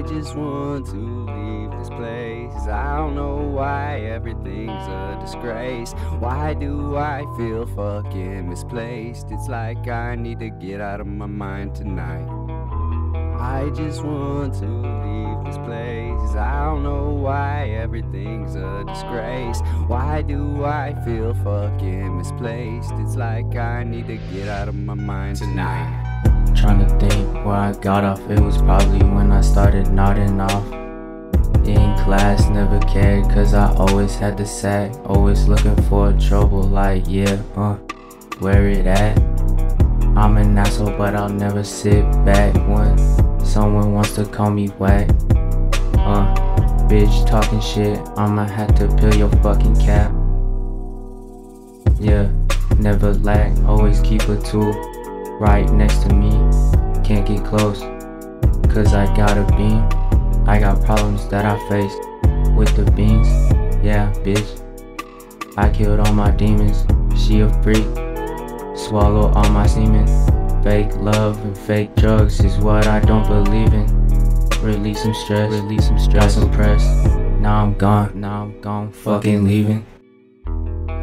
I just want to leave this place. I don't know why everything's a disgrace. Why do I feel fucking misplaced? It's like I need to get out of my mind tonight. I just want to leave this place. I don't know why everything's a disgrace. Why do I feel fucking misplaced? It's like I need to get out of my mind tonight. Trying to think why I got off, it was probably when I started nodding off. In class, never cared, cause I always had the sack. Always looking for trouble, like yeah, where it at? I'm an asshole, but I'll never sit back when someone wants to call me whack. Bitch talking shit, I'ma have to peel your fucking cap. Yeah, never lack, always keep a tool right next to me, can't get close, cause I got a beam. I got problems that I face with the beans, yeah bitch. I killed all my demons, she a freak, swallow all my semen. Fake love and fake drugs is what I don't believe in. Release some stress, got some press. Now I'm gone, fucking leaving.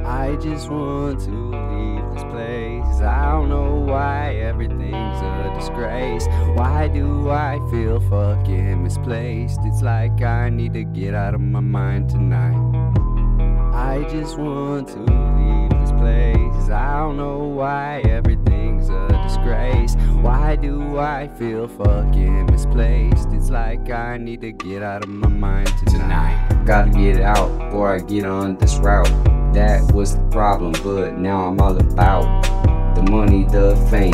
I just want to leave this place. I don't know why everything's a disgrace. Why do I feel fucking misplaced? It's like I need to get out of my mind tonight. I just want to leave this place. I don't know why everything's a disgrace. Why do I feel fucking misplaced? It's like I need to get out of my mind tonight. Gotta get out before I get on this route. That was the problem, but now I'm all about the money, the fame,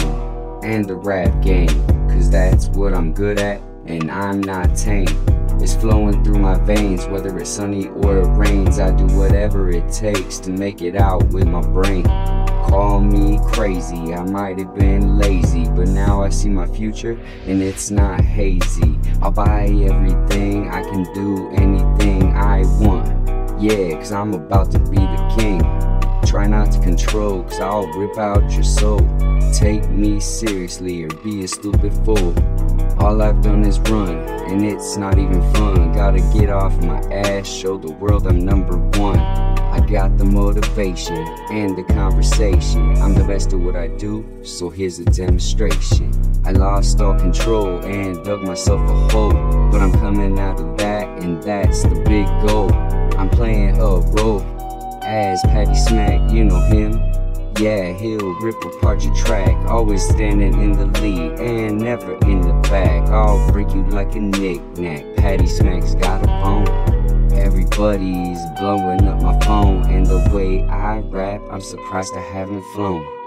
and the rap game. Cause that's what I'm good at, and I'm not tame. It's flowing through my veins, whether it's sunny or it rains. I do whatever it takes to make it out with my brain. Call me crazy, I might have been lazy, but now I see my future and it's not hazy. I'll buy everything, I can do anything I want. Yeah, cause I'm about to be the king. Try not to control, cause I'll rip out your soul. Take me seriously or be a stupid fool. All I've done is run, and it's not even fun. Gotta get off my ass, show the world I'm number one. I got the motivation and the conversation. I'm the best at what I do, so here's a demonstration. I lost all control and dug myself a hole, but I'm coming out of that, and that's the big goal. I'm playing a role as Pattysmack, you know him. Yeah, he'll rip apart your track. Always standing in the lead and never in the back. I'll break you like a knick-knack. Pattysmack's got a bone. Everybody's blowing up my phone. And the way I rap, I'm surprised I haven't flown.